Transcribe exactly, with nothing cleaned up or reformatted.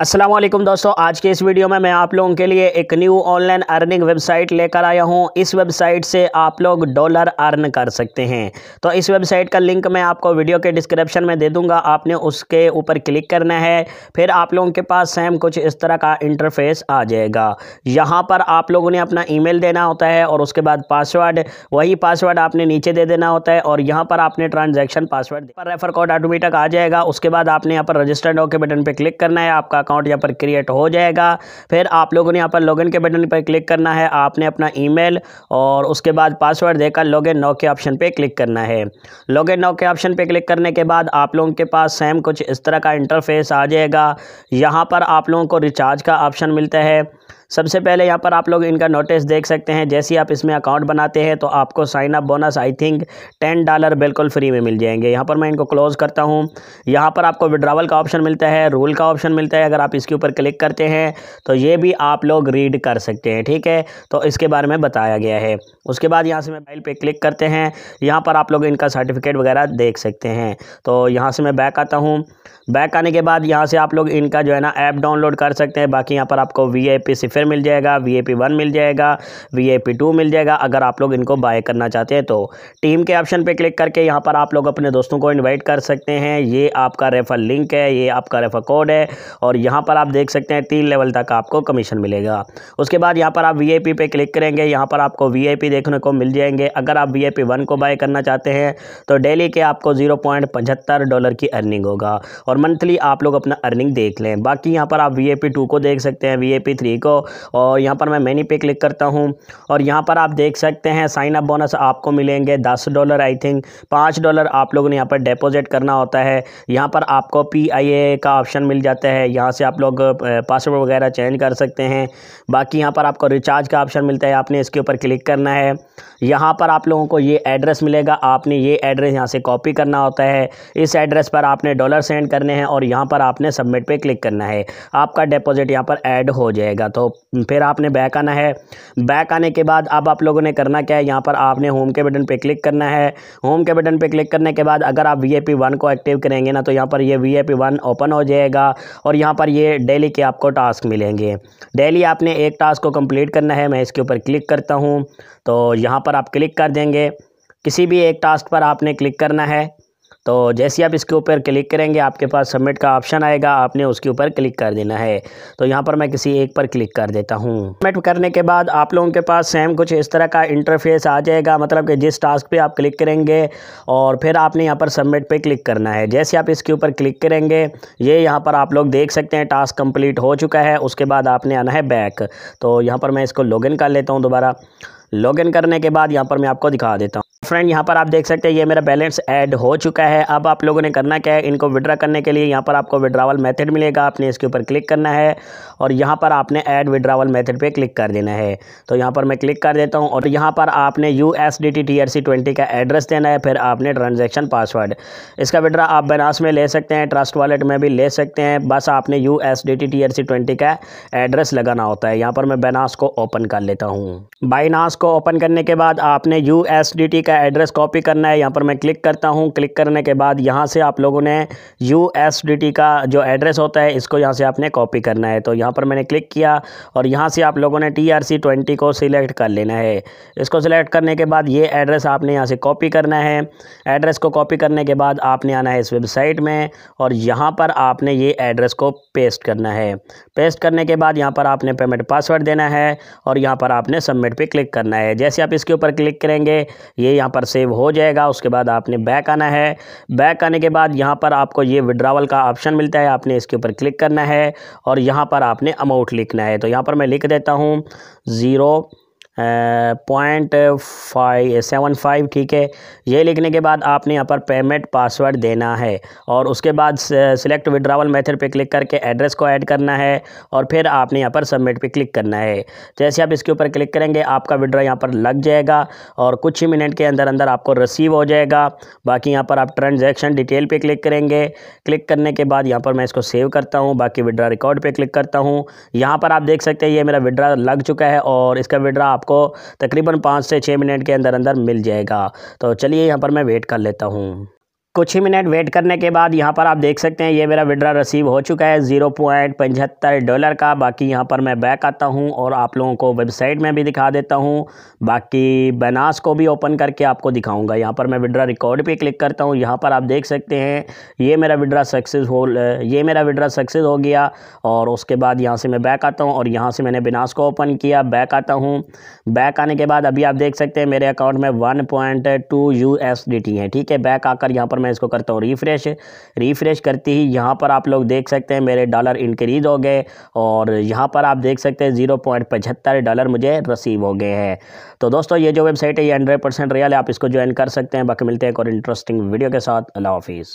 अस्सलाम वालेकुम दोस्तों, आज के इस वीडियो में मैं आप लोगों के लिए एक न्यू ऑनलाइन अर्निंग वेबसाइट लेकर आया हूं। इस वेबसाइट से आप लोग डॉलर अर्न कर सकते हैं। तो इस वेबसाइट का लिंक मैं आपको वीडियो के डिस्क्रिप्शन में दे दूंगा, आपने उसके ऊपर क्लिक करना है। फिर आप लोगों के पास सेम कुछ इस तरह का इंटरफेस आ जाएगा। यहाँ पर आप लोगों ने अपना ईमेल देना होता है और उसके बाद पासवर्ड, वही पासवर्ड आपने नीचे दे देना होता है। और यहाँ पर आपने ट्रांजेक्शन पासवर्ड पर रेफर कोड ऑटोमेटिक आ जाएगा। उसके बाद आपने यहाँ पर रजिस्टर्ड हो के बटन पर क्लिक करना है, आपका अकाउंट यहाँ पर क्रिएट हो जाएगा। फिर आप लोगों ने यहाँ पर लॉगिन के बटन पर क्लिक करना है, आपने अपना ईमेल और उसके बाद पासवर्ड देकर लॉगिन नाउ के ऑप्शन पे क्लिक करना है। लॉगिन नाउ के ऑप्शन पे क्लिक करने के बाद आप लोगों के पास सेम कुछ इस तरह का इंटरफेस आ जाएगा। यहाँ पर आप लोगों को रिचार्ज का ऑप्शन मिलता है। सबसे पहले यहाँ पर आप लोग इनका नोटिस देख सकते हैं। जैसे ही आप इसमें अकाउंट बनाते हैं तो आपको sign up bonus I think ten dollar बिल्कुल फ्री में मिल जाएंगे। यहाँ पर मैं इनको क्लोज़ करता हूँ। यहाँ पर आपको विड्रावल का ऑप्शन मिलता है, रूल का ऑप्शन मिलता है। अगर आप इसके ऊपर क्लिक करते हैं तो ये भी आप लोग रीड कर सकते हैं, ठीक है। तो इसके बारे में बताया गया है। उसके बाद यहाँ से मैं फाइल पर क्लिक करते हैं। यहाँ पर आप लोग इनका सर्टिफिकेट वगैरह देख सकते हैं। तो यहाँ से मैं बैक आता हूँ। बैक आने के बाद यहाँ से आप लोग इनका जो है ना ऐप डाउनलोड कर सकते हैं। बाकी यहाँ पर आपको वी आई पी सिफर मिल जाएगा, वी आई पी वन मिल जाएगा, वी आई पी टू मिल जाएगा। अगर आप लोग इनको बाय करना चाहते हैं तो टीम के ऑप्शन पे क्लिक करके यहाँ पर आप लोग अपने दोस्तों को इनवाइट कर सकते हैं। ये आपका रेफर लिंक है, ये आपका रेफर कोड है। और यहाँ पर आप देख सकते हैं तीन लेवल तक आपको कमीशन मिलेगा। उसके बाद यहाँ पर आप वी आई पी पे क्लिक करेंगे, यहाँ पर आपको वी आई पी देखने को मिल जाएंगे। अगर आप वी आई पी वन को बाय करना चाहते हैं तो डेली के आपको जीरो पॉइंट पचहत्तर डॉलर की अर्निंग होगा और मंथली आप लोग अपना अर्निंग देख लें। बाकी यहाँ पर आप वी आई पी टू को देख सकते हैं, वी आई पी थ्री को। और यहाँ पर मैं मेन्यू पे क्लिक करता हूँ और यहाँ पर आप देख सकते हैं साइन अप बोनस आपको मिलेंगे दस डॉलर। आई थिंक पाँच डॉलर आप लोगों ने यहाँ पर डिपॉजिट करना होता है। यहाँ पर आपको पी आई ए का ऑप्शन मिल जाता है। यहाँ से आप लोग पासवर्ड वगैरह चेंज कर सकते हैं। बाकी यहाँ पर आपको रिचार्ज का ऑप्शन मिलता है, आपने इसके ऊपर क्लिक करना है। यहाँ पर आप लोगों को ये एड्रेस मिलेगा, आपने ये एड्रेस यहाँ से कॉपी करना होता है। इस एड्रेस पर आपने डॉलर सेंड करने हैं और यहाँ पर आपने सबमिट पे क्लिक करना है, आपका डिपॉजिट यहाँ पर ऐड हो जाएगा। तो फिर आपने बैक आना है। बैक आने के बाद अब आप लोगों ने करना क्या है, यहाँ पर आपने होम के बटन पे क्लिक करना है। होम के बटन पे क्लिक करने के बाद अगर आप वी आई पी वन को एक्टिव करेंगे ना तो यहाँ पर ये V I P one open हो जाएगा। और यहाँ पर ये डेली के आपको टास्क मिलेंगे। डेली आपने एक टास्क को कंप्लीट करना है। मैं इसके ऊपर क्लिक करता हूँ तो यहाँ पर आप क्लिक कर देंगे, किसी भी एक टास्क पर आपने क्लिक करना है। तो जैसे ही आप इसके ऊपर क्लिक करेंगे आपके पास सबमिट का ऑप्शन आएगा, आपने उसके ऊपर क्लिक कर देना है। तो यहाँ पर मैं किसी एक पर क्लिक कर देता हूँ। सबमिट करने के बाद आप लोगों के पास सेम कुछ इस तरह का इंटरफेस आ जाएगा, मतलब कि जिस टास्क पे आप क्लिक करेंगे। और फिर आपने यहाँ पर सबमिट पे क्लिक करना है। जैसे आप इसके ऊपर क्लिक करेंगे ये यहाँ पर आप लोग देख सकते हैं टास्क कम्प्लीट हो चुका है। उसके बाद आपने आना है बैक। तो यहाँ पर मैं इसको लॉगिन कर लेता हूँ दोबारा। लॉगिन करने के बाद यहाँ पर मैं आपको दिखा देता हूँ। फ्रेंड, यहाँ पर आप देख सकते हैं ये मेरा बैलेंस ऐड हो चुका है। अब आप लोगों ने करना क्या है, इनको विड्रा करने के लिए यहाँ पर आपको विड्रावल मेथड मिलेगा, आपने इसके ऊपर क्लिक करना है। और यहाँ पर आपने ऐड विड्रावल मेथड पे क्लिक कर देना है। तो यहाँ पर मैं क्लिक कर देता हूँ और यहाँ पर आपने U S D T T R C twenty का एड्रेस देना है। फिर आपने ट्रांजेक्शन पासवर्ड। इसका विड्रा आप बनास में ले सकते हैं, ट्रस्ट वॉलेट में भी ले सकते हैं, बस आपने U S D T T R C twenty का एड्रेस लगाना होता है। यहाँ पर मैं बनास को ओपन कर लेता हूँ। बाइनास को ओपन करने के बाद आपने यू एस डी टी का एड्रेस कॉपी करना है। यहाँ पर मैं क्लिक करता हूँ। क्लिक करने के बाद यहाँ से आप लोगों ने यूएसडीटी का जो एड्रेस होता है इसको यहाँ से आपने कॉपी करना है। तो यहाँ पर मैंने क्लिक किया और यहाँ से आप लोगों ने टीआरसी ट्वेंटी को सिलेक्ट कर लेना है। इसको सिलेक्ट करने के बाद ये एड्रेस आपने यहाँ से कॉपी करना है। एड्रेस को कॉपी करने के बाद आपने आना है इस वेबसाइट में और यहाँ पर आपने ये एड्रेस को पेस्ट करना है। पेस्ट करने के बाद यहाँ पर आपने पेमेंट पासवर्ड देना है और यहाँ पर आपने सबमिट पर क्लिक करना है। जैसे आप इसके ऊपर क्लिक करेंगे ये यहाँ पर सेव हो जाएगा। उसके बाद आपने बैक आना है। बैक आने के बाद यहाँ पर आपको ये विड्रावल का ऑप्शन मिलता है, आपने इसके ऊपर क्लिक करना है। और यहाँ पर आपने अमाउंट लिखना है। तो यहाँ पर मैं लिख देता हूँ zero point five seven five ठीक है। ये लिखने के बाद आपने यहाँ पर पेमेंट पासवर्ड देना है और उसके बाद सिलेक्ट विड्रावल मेथड पे क्लिक करके एड्रेस को ऐड करना है। और फिर आपने यहाँ पर सबमिट पे क्लिक करना है। जैसे आप इसके ऊपर क्लिक करेंगे आपका विड्रा यहाँ पर लग जाएगा और कुछ ही मिनट के अंदर अंदर आपको रिसीव हो जाएगा। बाकी यहाँ पर आप ट्रांजेक्शन डिटेल पर क्लिक करेंगे। क्लिक करने के बाद यहाँ पर मैं इसको सेव करता हूँ। बाकी विड्रा रिकॉर्ड पर क्लिक करता हूँ। यहाँ पर आप देख सकते हैं ये मेरा विड्रा लग चुका है और इसका विड्रा आपको तकरीबन पाँच से छः मिनट के अंदर अंदर मिल जाएगा। तो चलिए यहाँ पर मैं वेट कर लेता हूँ। कुछ ही मिनट वेट करने के बाद यहाँ पर आप देख सकते हैं ये मेरा विड्रा रिसीव हो चुका है ज़ीरो पॉइंट पचहत्तर डॉलर का। बाकी यहाँ पर मैं बैक आता हूँ और आप लोगों को वेबसाइट में भी दिखा देता हूँ। बाकी Binance को भी ओपन करके आपको दिखाऊंगा। यहाँ पर मैं विड्रा रिकॉर्ड पे क्लिक करता हूँ। यहाँ पर आप देख सकते हैं ये मेरा विड्रा सक्सेस हो ये मेरा विड्रा सक्सेस हो गया। और उसके बाद यहाँ से मैं बैक आता हूँ और यहाँ से मैंने Binance को ओपन किया, बैक आता हूँ। बैक आने के बाद अभी आप देख सकते हैं मेरे अकाउंट में one point two U S D T है। ठीक है, बैक आकर यहाँ पर मैं इसको करता हूँ रिफ़्रेश। रिफ़्रेश करते ही यहाँ पर आप लोग देख सकते हैं मेरे डॉलर इंक्रीज़ हो गए और यहाँ पर आप देख सकते हैं जीरो पॉइंट पचहत्तर डॉलर मुझे रसीव हो गए हैं। तो दोस्तों ये जो वेबसाइट है ये हंड्रेड परसेंट रियल है, आप इसको ज्वाइन कर सकते हैं। बाकी मिलते हैं एक और इंटरेस्टिंग वीडियो के साथ। अल्लाह हाफिज़।